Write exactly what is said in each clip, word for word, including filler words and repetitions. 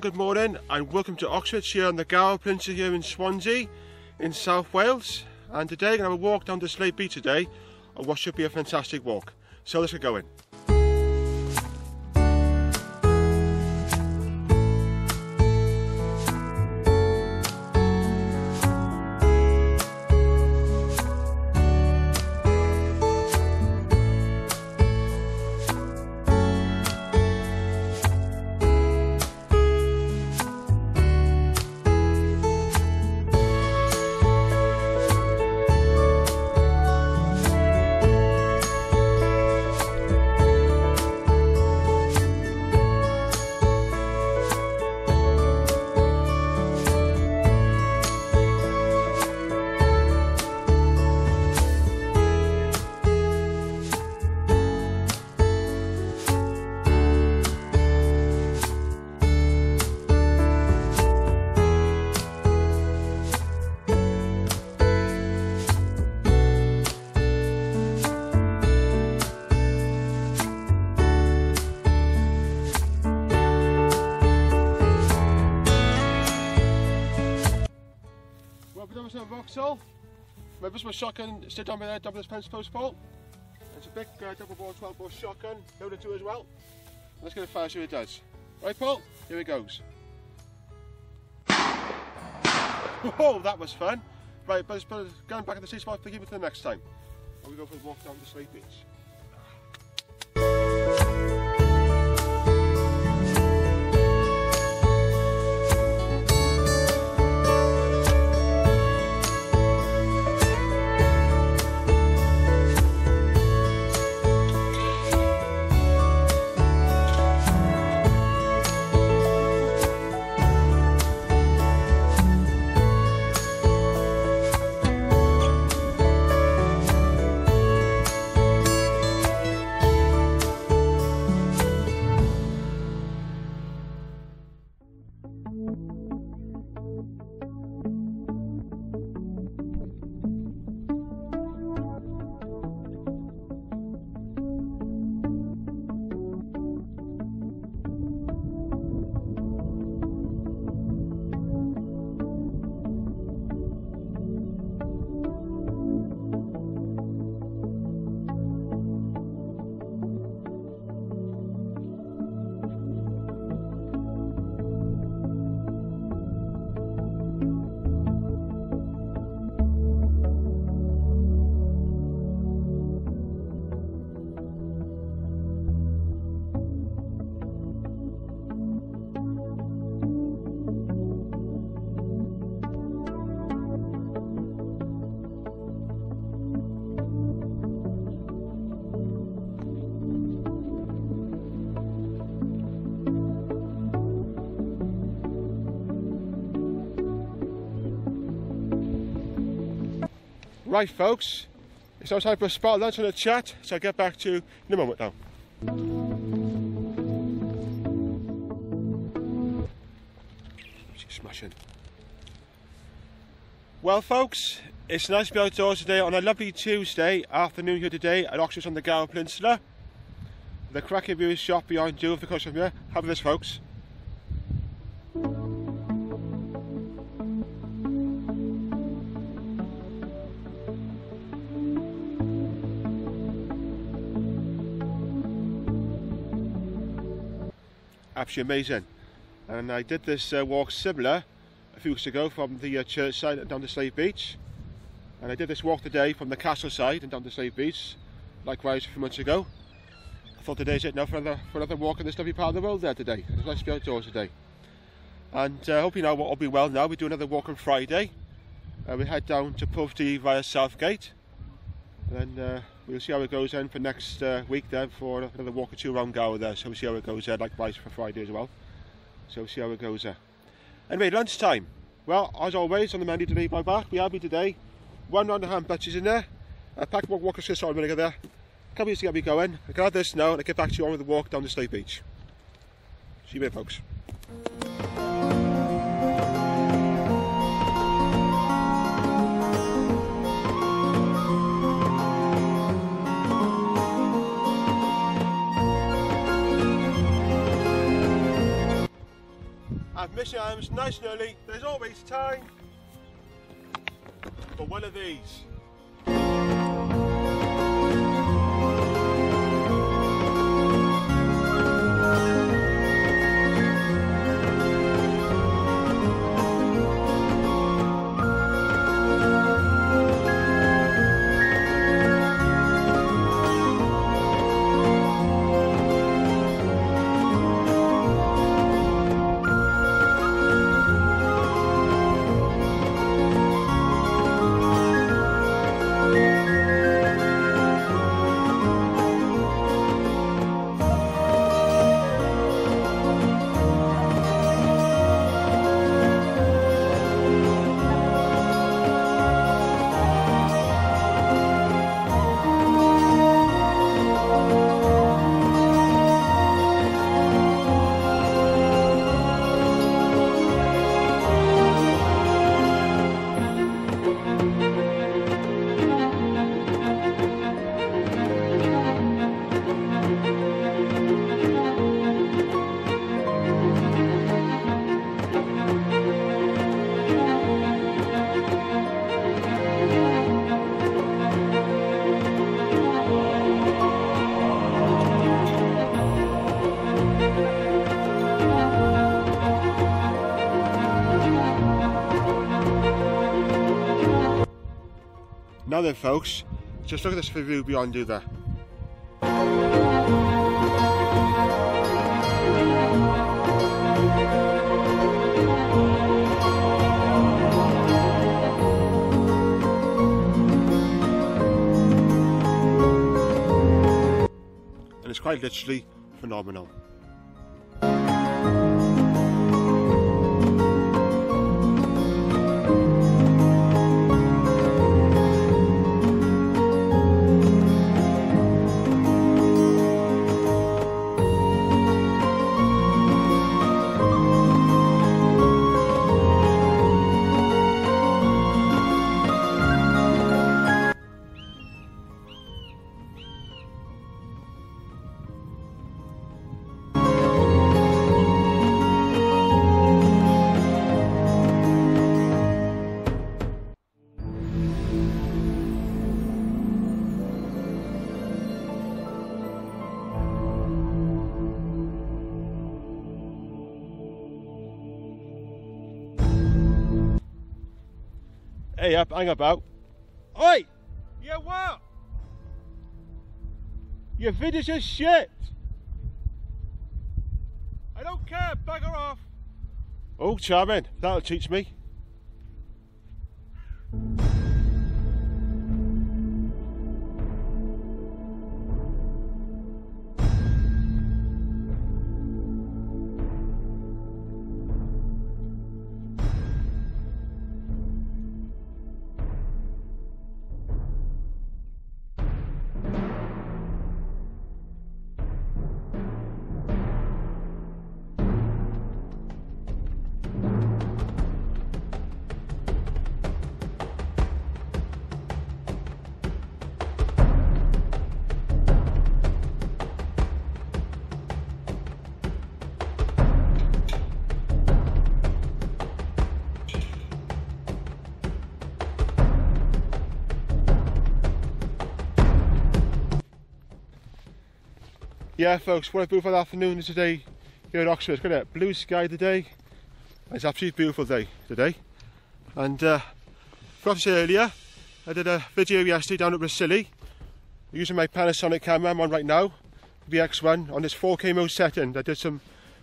Good morning and welcome to Oxford, here on the Gower Peninsula here in Swansea in South Wales, and today we're going to have a walk down to Slade Beach today, and what should be a fantastic walk. So let's get going. Vauxhall. My this was shotgun sit down by there, double this fence post pole. It's a big uh, double bore twelve bore shotgun, loaded to as well. Let's get a fire, see what it does. Right, Paul? Here it goes. Whoa, that was fun. Right, but let's put a gun back in the sea spot to keep it for the next time. And we go for a walk down the Slade Beach. Right folks, it's now time for a spot lunch and a chat, so I'll get back to you in a moment now. She's smashing. Well folks, it's nice to be outdoors today on a lovely Tuesday afternoon here today at Oxford on the Gower Peninsula. The cracking view is shot beyond you, of the course, from here. Have a this folks. Absolutely amazing, and I did this uh, walk similar a few weeks ago from the uh, church side down to Slade Beach, And I did this walk today from the castle side and down to Slade Beach, likewise a few months ago. I thought today's it now for another, for another walk in this lovely part of the world there today. It's nice to be outdoors today. And I uh, hope you know what will be well now. We do another walk on Friday. Uh, we head down to Purfleet via Southgate. And then uh, we'll see how it goes then for next uh, week there for another walk or two around Gower there. So we'll see how it goes there, likewise for Friday as well. So we'll see how it goes there. Anyway, lunchtime. Well, as always, on the menu to leave my back, we have me today. One round of ham butchers in there, a pack of walk of Swiss oil vinegar there. A couple of to get me going. I can have this now and I get back to you on with the walk down the Slade Beach. See you later, folks. I've missed arms nice and early. There's always time for one of these. Now then folks, just look at this view beyond you there. And it's quite literally phenomenal. Hey up, hang about. Oi! You what? Your video's just shit! I don't care, bugger off! Oh, charming, that'll teach me. Yeah folks, what a beautiful afternoon today here at Oxford, isn't it? Blue sky today. It's an absolutely beautiful day today. And uh, I forgot to say earlier, I did a video yesterday down at Rhossili using my Panasonic camera I'm on right now, V X one, on this four K mode setting. I did some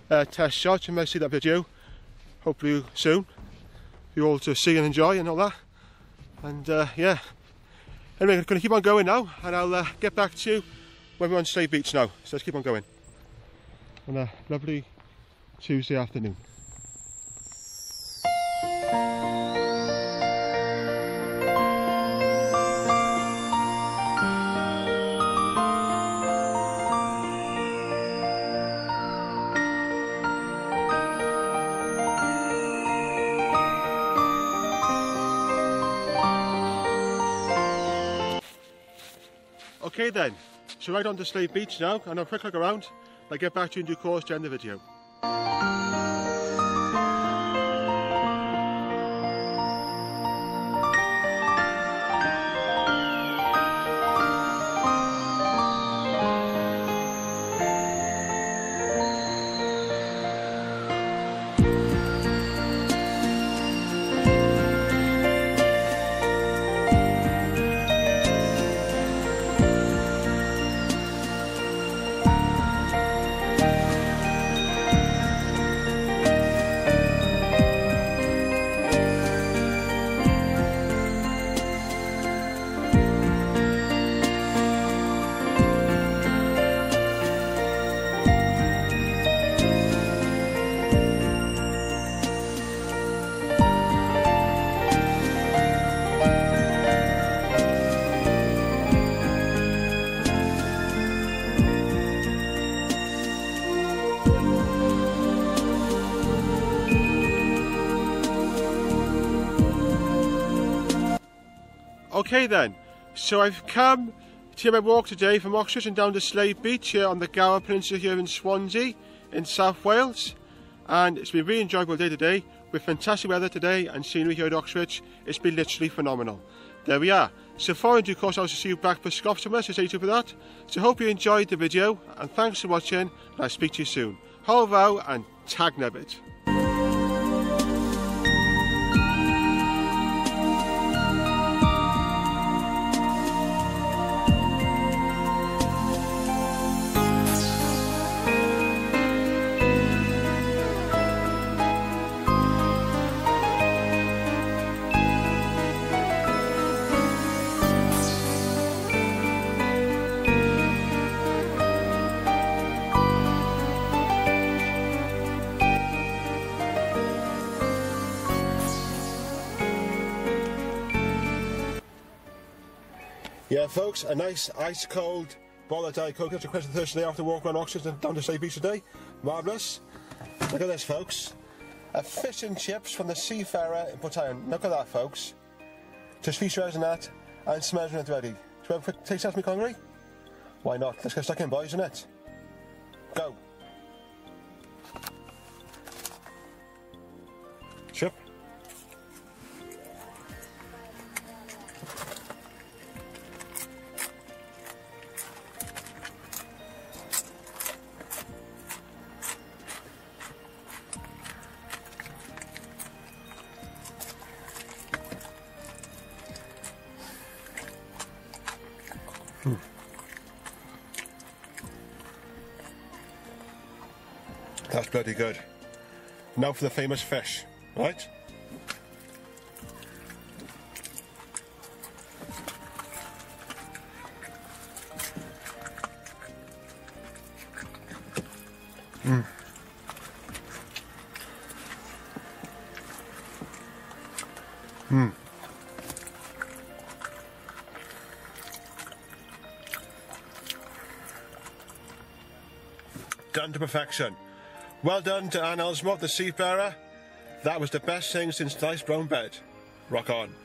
uh, test shots. You might see that video hopefully soon. You all to see and enjoy and all that. And uh, yeah, anyway, I'm going to keep on going now, and I'll uh, get back to you when we're on Slade Beach now. So let's keep on going on a lovely Tuesday afternoon. Okay then, so right on to Slade Beach now, and I'll quick look around. I'll get back to you in due course to end the video. Okay then, so I've come to my walk today from Oxford and down to Slade Beach here on the Gower Peninsula here in Swansea in South Wales, and it's been a really enjoyable day today with fantastic weather today and scenery here at Oxford. It's been literally phenomenal. There we are. So far in due course I'll see you back for Scotsummer, so stay tuned for that. So hope you enjoyed the video and thanks for watching, and I'll speak to you soon. Ho vow and tag nabbit. Yeah, folks, a nice ice cold bottle of Diet Coke. That's a question Thursday after walk around Oxford and down to Slade Beach today. Marvellous. Look at this, folks. A fish and chips from the Seafarer in Port Eynon. Look at that, folks. Just features and that, and smells when it's ready. Do you have a quick taste out of me, Connery? Why not? Let's get stuck in, boys, isn't it? Go. Chip. Hmm. That's bloody good. Now for the famous fish, right? Mm. Mm. Done to perfection. Well done to Ann Elsmore, the Seafarer. That was the best thing since sliced brown bread. Rock on.